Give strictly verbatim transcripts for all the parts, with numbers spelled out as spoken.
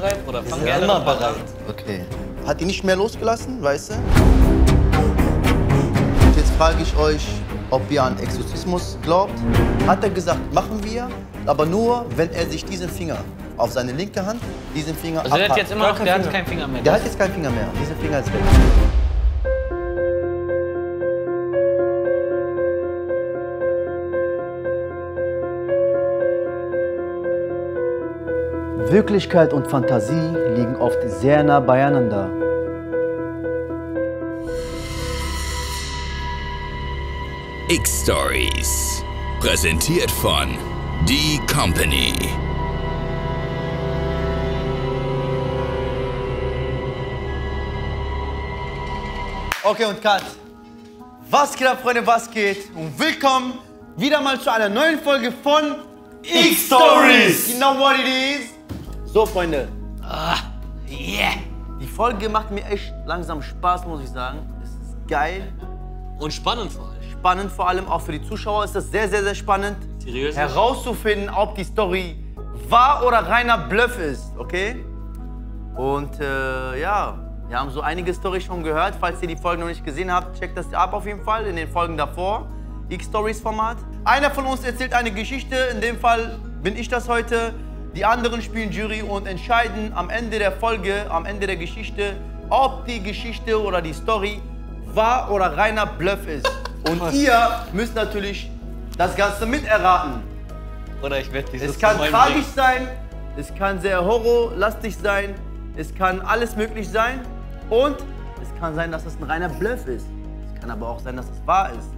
bereit, Bruder. Fang gerne immer bereit. An. Okay. Hat die nicht mehr losgelassen, weißt du? Und jetzt frage ich euch, ob ihr an Exorzismus glaubt. Hat er gesagt, machen wir, aber nur, wenn er sich diesen Finger auf seine linke Hand, diesen Finger also abhackt. Der hat jetzt immer noch, der hat keinen Finger mehr. Der hat jetzt keinen Finger mehr. Dieser Finger ist weg. Wirklichkeit und Fantasie liegen oft sehr nah beieinander. X-Stories, präsentiert von The Company. Okay und Cut. Was geht ab, Freunde, was geht? Und willkommen wieder mal zu einer neuen Folge von X-Stories. You know what it is? So, Freunde, ah, yeah. Die Folge macht mir echt langsam Spaß, muss ich sagen. Es ist geil. Und spannend vor allem. Spannend vor allem, auch für die Zuschauer ist das sehr, sehr, sehr spannend, seriös herauszufinden, ob die Story wahr oder reiner Bluff ist, okay? Und äh, ja, wir haben so einige Storys schon gehört. Falls ihr die Folgen noch nicht gesehen habt, checkt das ab auf jeden Fall in den Folgen davor. X-Stories-Format. Einer von uns erzählt eine Geschichte, in dem Fall bin ich das heute. Die anderen spielen Jury und entscheiden am Ende der Folge, am Ende der Geschichte, ob die Geschichte oder die Story wahr oder reiner Bluff ist. Und was? Ihr müsst natürlich das Ganze miterraten. Oder ich werde dieses. Es kann tragisch sein, es kann sehr horrorlastig sein, es kann alles möglich sein und es kann sein, dass das ein reiner Bluff ist. Es kann aber auch sein, dass das wahr ist.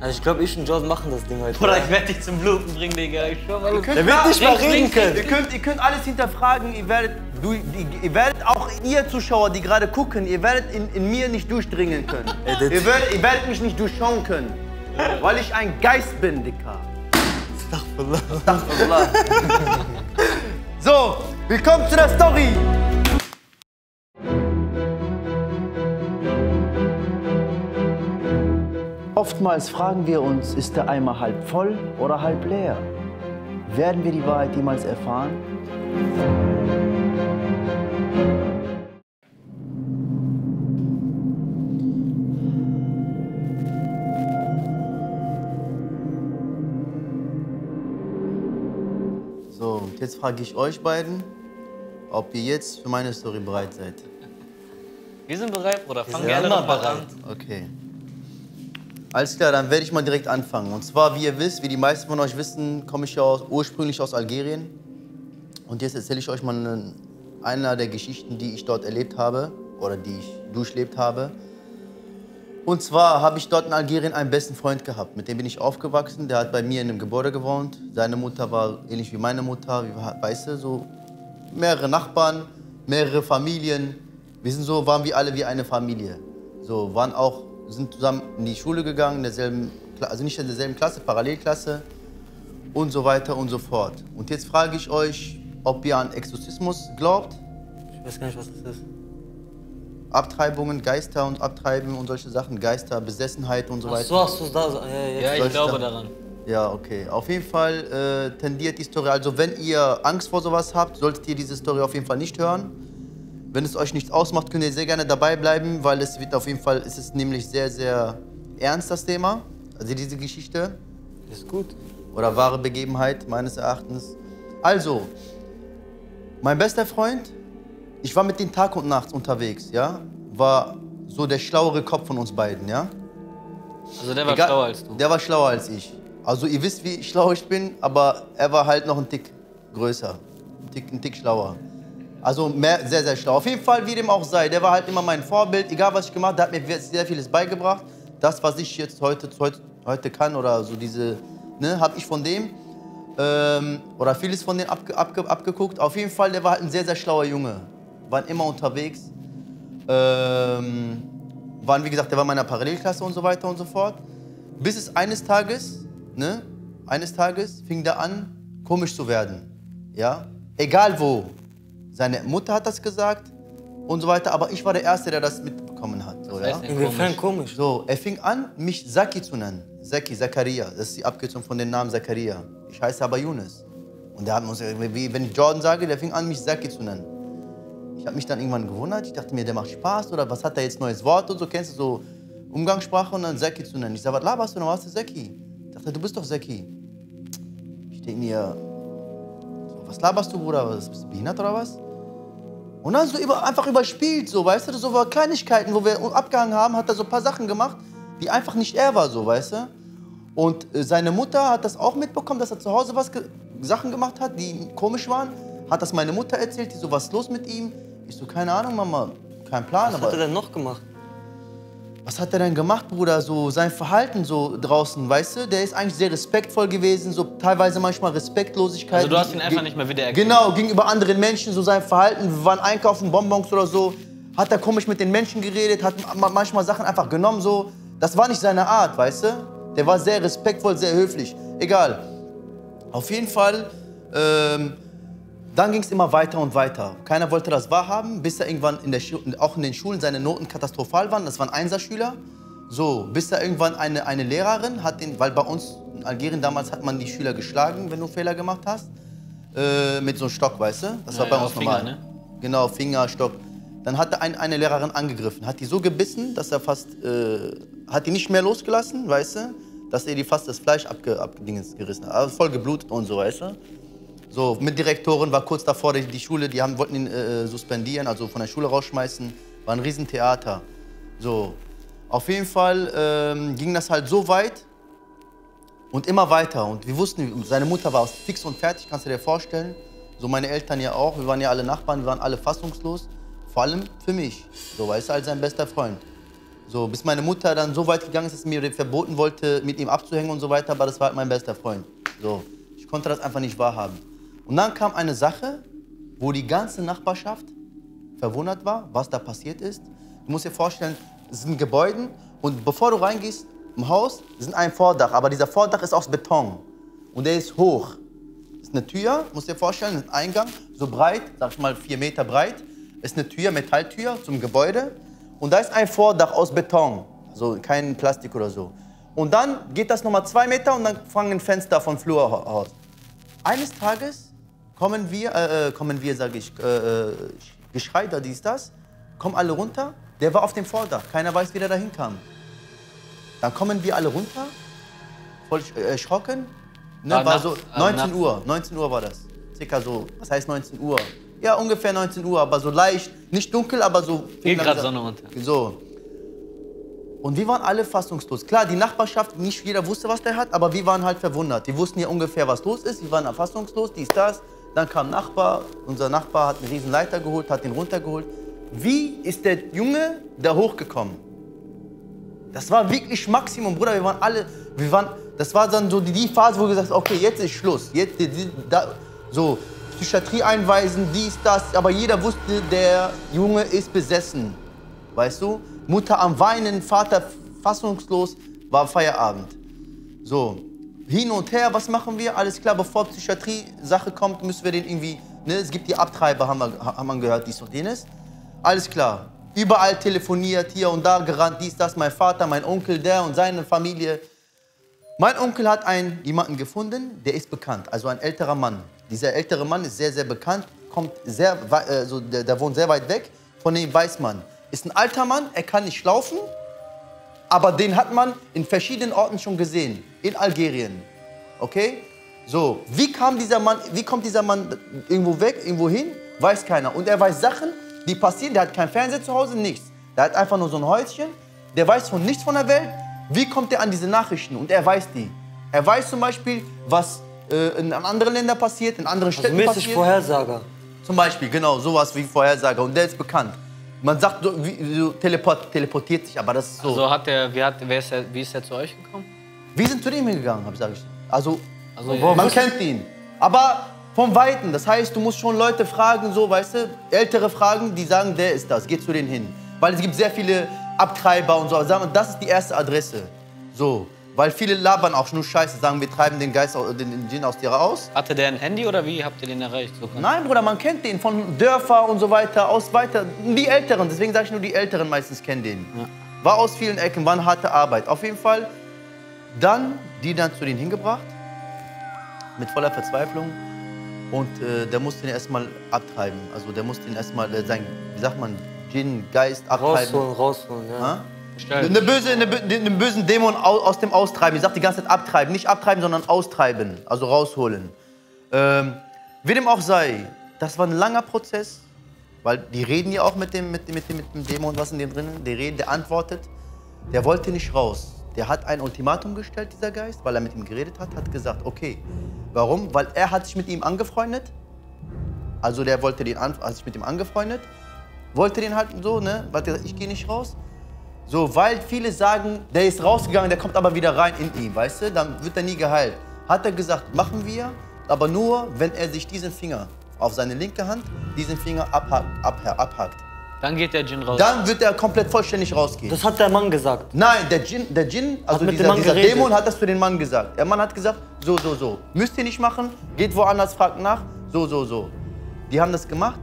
Also ich glaube, ich und Jones machen das Ding heute. Bruder, ich werde dich zum Bluten bringen, Digga. Ich schwör, ihr könnt, der wird nicht mal reden können. Ihr könnt, ihr könnt alles hinterfragen. Ihr werdet, du, ihr werdet auch ihr Zuschauer, die gerade gucken, ihr werdet in, in mir nicht durchdringen können. ihr, werdet, ihr werdet mich nicht durchschauen können, weil ich ein Geist bin, Digga. Astaghfirullah. So, willkommen zu der Story. Oftmals fragen wir uns, ist der Eimer halb voll oder halb leer? Werden wir die Wahrheit jemals erfahren? So, jetzt frage ich euch beiden, ob ihr jetzt für meine Story bereit seid. Wir sind bereit, Bruder. Fang gerne mal an. Okay. Alles klar, dann werde ich mal direkt anfangen. Und zwar, wie ihr wisst, wie die meisten von euch wissen, komme ich ja aus, ursprünglich aus Algerien. Und jetzt erzähle ich euch mal eine, eine der Geschichten, die ich dort erlebt habe oder die ich durchlebt habe. Und zwar habe ich dort in Algerien einen besten Freund gehabt, mit dem bin ich aufgewachsen. Der hat bei mir in einem Gebäude gewohnt. Seine Mutter war ähnlich wie meine Mutter, wie, weißt du, so mehrere Nachbarn, mehrere Familien. Wir sind so, waren wir alle wie eine Familie. So, waren auch... sind zusammen in die Schule gegangen, in derselben, also nicht in derselben Klasse, Parallelklasse und so weiter und so fort. Und jetzt frage ich euch, ob ihr an Exorzismus glaubt. Ich weiß gar nicht, was das ist. Abtreibungen, Geister und Abtreiben und solche Sachen, Geister, Besessenheit und so weiter. Ach so, hast du das? Ja, ja, ja, ich glaube daran. Ja, okay. Auf jeden Fall äh, tendiert die Story, also wenn ihr Angst vor sowas habt, solltet ihr diese Story auf jeden Fall nicht hören. Wenn es euch nichts ausmacht, könnt ihr sehr gerne dabei bleiben, weil es wird auf jeden Fall, es ist nämlich sehr, sehr ernst, das Thema. Also diese Geschichte. Ist gut. Oder wahre Begebenheit, meines Erachtens. Also, mein bester Freund, ich war mit dem Tag und Nacht unterwegs, ja? War so der schlauere Kopf von uns beiden, ja? Also der war Egal, schlauer als du? Der war schlauer als ich. Also ihr wisst, wie schlau ich bin, aber er war halt noch ein Tick größer, ein Tick, ein Tick schlauer. Also mehr, sehr, sehr schlau. Auf jeden Fall, wie dem auch sei, der war halt immer mein Vorbild. Egal, was ich gemacht habe, der hat mir sehr vieles beigebracht. Das, was ich jetzt heute, heute, heute kann oder so diese, ne, habe ich von dem ähm, oder vieles von dem abge, abge, abgeguckt. Auf jeden Fall, der war halt ein sehr, sehr schlauer Junge. Waren immer unterwegs. Ähm, waren, wie gesagt, der war in meiner Parallelklasse und so weiter und so fort. Bis es eines Tages, ne, eines Tages fing der an, komisch zu werden. Ja, egal wo. Seine Mutter hat das gesagt und so weiter, aber ich war der Erste, der das mitbekommen hat. So, das heißt, ja? Inwiefern komisch. So, er fing an, mich Saki zu nennen. Saki, Zakaria, das ist die Abkürzung von dem Namen Zakaria. Ich heiße aber Younes. Und der hat uns, wenn ich Jordan sage, der fing an, mich Saki zu nennen. Ich habe mich dann irgendwann gewundert. Ich dachte mir, der macht Spaß oder was hat der jetzt neues Wort und so, kennst du so Umgangssprache und dann Saki zu nennen. Ich sage, was laberst du denn, warst du Saki? Ich dachte, du bist doch Saki. Ich denke mir, was laberst du, Bruder? Was, bist du behindert oder was? Und dann so über, einfach überspielt, so, weißt du, so über Kleinigkeiten, wo wir abgehangen haben, hat er so ein paar Sachen gemacht, die einfach nicht er war, so, weißt du. Und seine Mutter hat das auch mitbekommen, dass er zu Hause was ge Sachen gemacht hat, die komisch waren. Hat das meine Mutter erzählt, die so, was ist los mit ihm? Ich so, keine Ahnung, Mama, kein Plan. Was aber hat er denn noch gemacht? Was hat er denn gemacht, Bruder? So sein Verhalten so draußen, weißt du? Der ist eigentlich sehr respektvoll gewesen, so teilweise manchmal Respektlosigkeit. Also du hast ihn einfach nicht mehr wiedererkannt. Genau, gegenüber anderen Menschen, so sein Verhalten. Wir waren einkaufen, Bonbons oder so. Hat er komisch mit den Menschen geredet, hat manchmal Sachen einfach genommen, so. Das war nicht seine Art, weißt du? Der war sehr respektvoll, sehr höflich. Egal. Auf jeden Fall, ähm, dann ging es immer weiter und weiter. Keiner wollte das wahrhaben, bis er irgendwann in der Schu auch in den Schulen seine Noten katastrophal waren. Das waren Einserschüler. So, bis er irgendwann eine, eine Lehrerin hat den, weil bei uns in Algerien damals hat man die Schüler geschlagen, wenn du Fehler gemacht hast, äh, mit so einem Stock, weißt du? Das war ja, bei uns normal. Finger, ne? Genau, Finger, Stock. Dann hat er ein, eine Lehrerin angegriffen, hat die so gebissen, dass er fast, äh, hat die nicht mehr losgelassen, weißt du? Dass er die fast das Fleisch abge, abgedingens gerissen hat, also voll geblutet und so, weißt du? So, Mitdirektorin war kurz davor, die, die Schule, die haben, wollten ihn äh, suspendieren, also von der Schule rausschmeißen. War ein Riesentheater. So, auf jeden Fall ähm, ging das halt so weit und immer weiter. Und wir wussten, seine Mutter war fix und fertig, kannst du dir vorstellen. So meine Eltern ja auch, wir waren ja alle Nachbarn, wir waren alle fassungslos. Vor allem für mich, so, weißt du, als sein bester Freund. So, bis meine Mutter dann so weit gegangen ist, dass sie mir verboten wollte, mit ihm abzuhängen und so weiter, aber das war halt mein bester Freund. So, ich konnte das einfach nicht wahrhaben. Und dann kam eine Sache, wo die ganze Nachbarschaft verwundert war, was da passiert ist. Du musst dir vorstellen, es sind Gebäude und bevor du reingehst im Haus, sind ein Vordach, aber dieser Vordach ist aus Beton und der ist hoch. Das ist eine Tür, musst dir vorstellen, ein Eingang, so breit, sag ich mal vier Meter breit, ist eine Tür, Metalltür zum Gebäude und da ist ein Vordach aus Beton, also kein Plastik oder so. Und dann geht das nochmal zwei Meter und dann fangen Fenster von Flur aus. Eines Tages kommen wir, äh, kommen wir, sage ich, äh, Geschrei, da dies, das, kommen alle runter. Der war auf dem Vordach, keiner weiß, wie der da hinkam. Dann kommen wir alle runter, voll erschrocken. Ne, war so neunzehn Uhr, neunzehn Uhr war das, circa so, was heißt neunzehn Uhr? Ja, ungefähr neunzehn Uhr, aber so leicht, nicht dunkel, aber so... Geht gerade Sonne runter. So. Und wir waren alle fassungslos. Klar, die Nachbarschaft, nicht jeder wusste, was der hat, aber wir waren halt verwundert. Wir wussten ja ungefähr, was los ist, wir waren fassungslos, dies, das. Dann kam ein Nachbar, unser Nachbar hat einen riesen Leiter geholt, hat ihn runtergeholt. Wie ist der Junge da hochgekommen? Das war wirklich Maximum, Bruder, wir waren alle... Wir waren, das war dann so die Phase, wo wir gesagt haben, okay, jetzt ist Schluss. Jetzt, da, so. Psychiatrie einweisen, dies, das, aber jeder wusste, der Junge ist besessen, weißt du? Mutter am Weinen, Vater fassungslos, war Feierabend. So, hin und her, was machen wir? Alles klar, bevor Psychiatrie-Sache kommt, müssen wir den irgendwie, ne, es gibt die Abtreiber, haben wir, haben wir gehört, dies und jenes. Alles klar, überall telefoniert, hier und da gerannt, dies, das, mein Vater, mein Onkel, der und seine Familie. Mein Onkel hat einen, jemanden gefunden, der ist bekannt, also ein älterer Mann. Dieser ältere Mann ist sehr, sehr bekannt, kommt sehr, also der, der wohnt sehr weit weg, von dem weiß man. Ist ein alter Mann, er kann nicht laufen, aber den hat man in verschiedenen Orten schon gesehen, in Algerien, okay? So, wie kam dieser Mann, wie kommt dieser Mann irgendwo weg, irgendwo hin, weiß keiner. Und er weiß Sachen, die passieren, der hat keinen Fernseher zu Hause, nichts. Der hat einfach nur so ein Häuschen, der weiß von nichts von der Welt. Wie kommt er an diese Nachrichten? Und er weiß die. Er weiß zum Beispiel, was... in anderen Ländern passiert, in anderen Städten also passiert. Vorhersager. Zum Beispiel, genau, sowas wie Vorhersager. Und der ist bekannt. Man sagt, so, wie, so teleport, teleportiert sich, aber das ist so. Also hat der, wie, hat, wer ist der, wie ist der zu euch gekommen? Wir sind zu dem hingegangen, hab ich gesagt. Also, also ja, man kennt ihn. Aber vom Weiten, das heißt, du musst schon Leute fragen, so, weißt du, ältere fragen, die sagen, der ist das, geh zu denen hin. Weil es gibt sehr viele Abtreiber und so, aber sagen wir, das ist die erste Adresse. So. Weil viele labern auch nur Scheiße, sagen, wir treiben den Geist, den Djinn aus dir raus. Hatte der ein Handy oder wie habt ihr den erreicht? So nein, Bruder, man kennt den von Dörfer und so weiter, aus weiter, die Älteren, deswegen sage ich nur, die Älteren meistens kennen den. Ja. War aus vielen Ecken, war eine harte Arbeit. Auf jeden Fall, dann, die dann zu denen hingebracht, mit voller Verzweiflung. Und äh, der musste ihn erstmal abtreiben. Also der musste ihn erstmal äh, sein, wie sagt man, Djinn, Geist abtreiben. Rausholen, rausholen, ja. Einen böse, eine, eine bösen Dämon aus, aus dem Austreiben. Ich sag die ganze Zeit abtreiben. Nicht abtreiben, sondern austreiben. Also rausholen. Ähm, wie dem auch sei, das war ein langer Prozess. Weil die reden ja auch mit dem, mit, mit, mit dem Dämon, was in dem drin ist. Der redet, der antwortet. Der wollte nicht raus. Der hat ein Ultimatum gestellt, dieser Geist, weil er mit ihm geredet hat, hat gesagt, okay. Warum? Weil er hat sich mit ihm angefreundet. Also der wollte den an, hat sich mit ihm angefreundet. Wollte den halt so, ne? Weil der sagt, ich gehe nicht raus. So, weil viele sagen, der ist rausgegangen, der kommt aber wieder rein in ihn, weißt du? Dann wird er nie geheilt. Hat er gesagt, machen wir, aber nur, wenn er sich diesen Finger auf seine linke Hand, diesen Finger abhakt. abhakt, abhakt. Dann geht der Djinn raus. Dann wird er komplett vollständig rausgehen. Das hat der Mann gesagt. Nein, der Djinn, der Djinn also dieser, dieser Dämon hat das zu dem Mann gesagt. Der Mann hat gesagt, so, so, so. Müsst ihr nicht machen, geht woanders, fragt nach, so, so, so. Die haben das gemacht.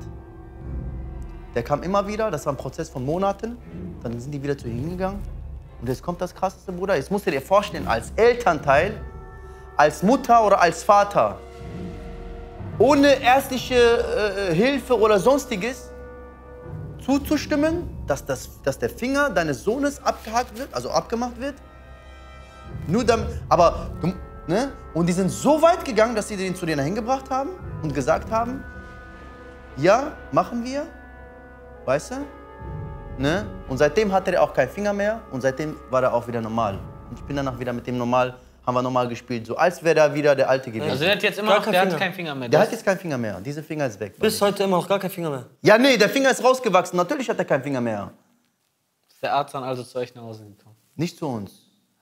Der kam immer wieder, das war ein Prozess von Monaten. Dann sind die wieder zu ihm hingegangen. Und jetzt kommt das Krasseste, Bruder. Jetzt musst du dir vorstellen, als Elternteil, als Mutter oder als Vater, ohne ärztliche äh, Hilfe oder Sonstiges, zuzustimmen, dass, das, dass der Finger deines Sohnes abgehakt wird, also abgemacht wird. Nur dann, aber, ne? Und die sind so weit gegangen, dass sie den zu denen hingebracht haben und gesagt haben, ja, machen wir, weißt du? Ne? Und seitdem hatte er auch keinen Finger mehr und seitdem war er auch wieder normal. Und ich bin danach wieder mit dem normal, haben wir normal gespielt, so als wäre da wieder der Alte gewesen. Also der hat jetzt immer noch, der hat keinen Finger mehr. Der hat jetzt keinen Finger mehr, dieser Finger ist weg. Bis heute immer noch gar kein Finger mehr? Ja, nee, der Finger ist rausgewachsen, natürlich hat er keinen Finger mehr. Ist der Arzt dann also zu euch nach Hause gekommen? Nicht zu uns.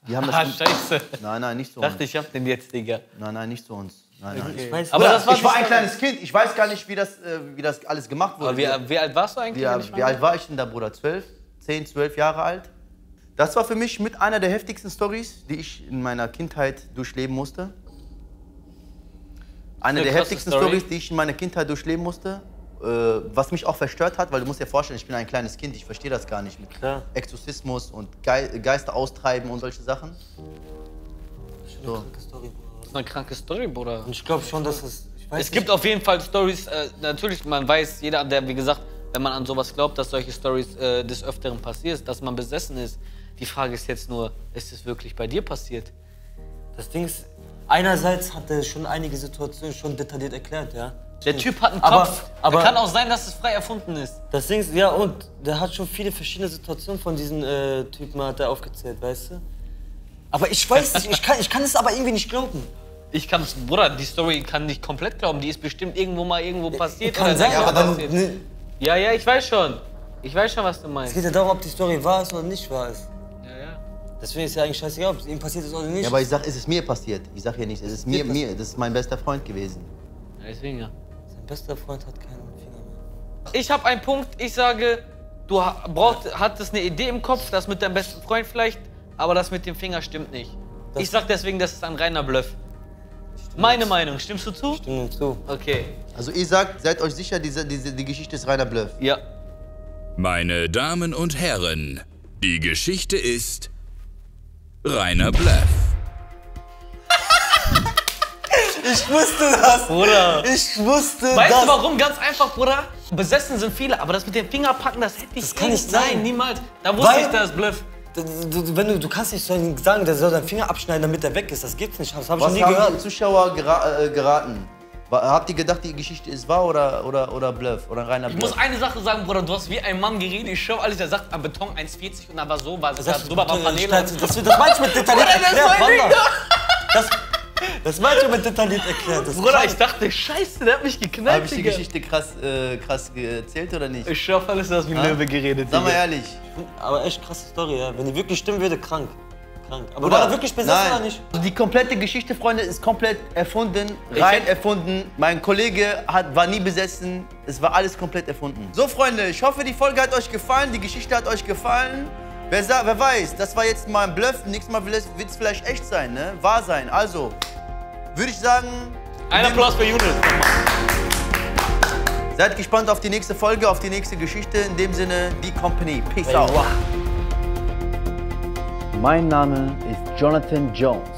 Die haben das ah, scheiße. Nein, nein, nicht zu uns. Ich dachte, ich hab den jetzt, Digga. Nein, nein, nicht zu uns. Nein, nein. Okay. Ich weiß, aber das war ich war ein kleines Kind, ich weiß gar nicht, wie das, äh, wie das alles gemacht wurde. Aber wie, wie alt warst du eigentlich? Wie, wie alt war ich denn da, Bruder? Zwölf? Zehn, zwölf Jahre alt? Das war für mich mit einer der heftigsten Storys, die ich in meiner Kindheit durchleben musste. Eine, eine der heftigsten Storys, die ich in meiner Kindheit durchleben musste, äh, was mich auch verstört hat, weil du musst dir vorstellen, ich bin ein kleines Kind, ich verstehe das gar nicht mit ja. Exorzismus und Ge Geister austreiben und solche Sachen. Das ist eine so. kranke Story, Bruder. Das ist eine kranke Story, Bruder. Und ich glaube schon, dass es... Ich weiß es nicht. Gibt auf jeden Fall Storys, äh, natürlich, man weiß, jeder, der, wie gesagt, wenn man an sowas glaubt, dass solche Storys äh, des Öfteren passieren, dass man besessen ist. Die Frage ist jetzt nur, ist es wirklich bei dir passiert? Das Ding ist, einerseits hat er schon einige Situationen schon detailliert erklärt, ja. Der Typ hat einen Kopf, aber, aber kann auch sein, dass es frei erfunden ist. Das Ding ist, ja und, der hat schon viele verschiedene Situationen von diesen äh, Typen hat er aufgezählt, weißt du? Aber ich weiß nicht, ich kann, ich kann es aber irgendwie nicht glauben. Ich kann's, Bruder, die Story kann nicht komplett glauben, die ist bestimmt irgendwo mal irgendwo passiert. Kann oder sein, aber dann... Ja, ja, ich weiß schon. Ich weiß schon, was du meinst. Es geht ja darum, ob die Story wahr ist oder nicht wahr ist. Deswegen ist ja eigentlich scheißegal, ob es ihm passiert ist oder nicht. Ja, aber ich sag, es ist mir passiert. Ich sag hier nicht, es ist mir, mir. Das ist mein bester Freund gewesen. Ja, deswegen ja. Sein bester Freund hat keinen Finger mehr. Ich habe einen Punkt, ich sage, du brauchst, hattest eine Idee im Kopf, das mit deinem besten Freund vielleicht, aber das mit dem Finger stimmt nicht. Das ich sag deswegen, das ist ein reiner Bluff. Meine Meinung, stimmst du zu? Stimme zu. Okay. Also ihr sagt, seid euch sicher, diese, diese, die Geschichte ist reiner Bluff? Ja. Meine Damen und Herren, die Geschichte ist... reiner Bluff. Ich wusste das, Bruder. Ich wusste das. Weißt du warum? Ganz einfach, Bruder. Besessen sind viele, aber das mit dem Finger packen, das hätte ich das kann nicht. Nein, niemals. Da wusste Weil, ich, das Bluff. Wenn du, du kannst nicht sagen, der soll seinen Finger abschneiden, damit er weg ist. Das gibt's nicht. Das hab ich Was nie haben gehört. die Zuschauer gera äh, geraten? Habt ihr gedacht, die Geschichte ist wahr oder, oder, oder Bluff? Oder reiner Bluff? Ich muss eine Sache sagen, Bruder, du hast wie ein Mann geredet. Ich schau alles, der sagt am Beton eins vierzig und da war so, war es da drüber, war Paneele. Das, das, das meinst du mit detailliert erklärt, Wander. Das, das meinst du mit detailliert erklärt. Das Bruder, ich dachte, scheiße, der hat mich geknallt. Habe ich die Geschichte krass, äh, krass erzählt oder nicht? Ich schau alles, du hast wie ah. Löwe geredet. Sag mal ehrlich. Aber echt krasse Story, ja. Wenn die wirklich stimmen würde, krank. Krank. Aber Bruder, war er wirklich besessen nein. oder nicht? Die komplette Geschichte, Freunde, ist komplett erfunden, rein erfunden. Mein Kollege hat, war nie besessen, es war alles komplett erfunden. So, Freunde, ich hoffe, die Folge hat euch gefallen, die Geschichte hat euch gefallen. Wer, sah, wer weiß, das war jetzt mal ein Bluff, nächstes Mal wird es vielleicht echt sein, ne? Wahr sein. Also, würde ich sagen... Ein Applaus für Younes. Seid gespannt auf die nächste Folge, auf die nächste Geschichte. In dem Sinne, The Company. Peace out. Mein Name ist Jonathan Jones.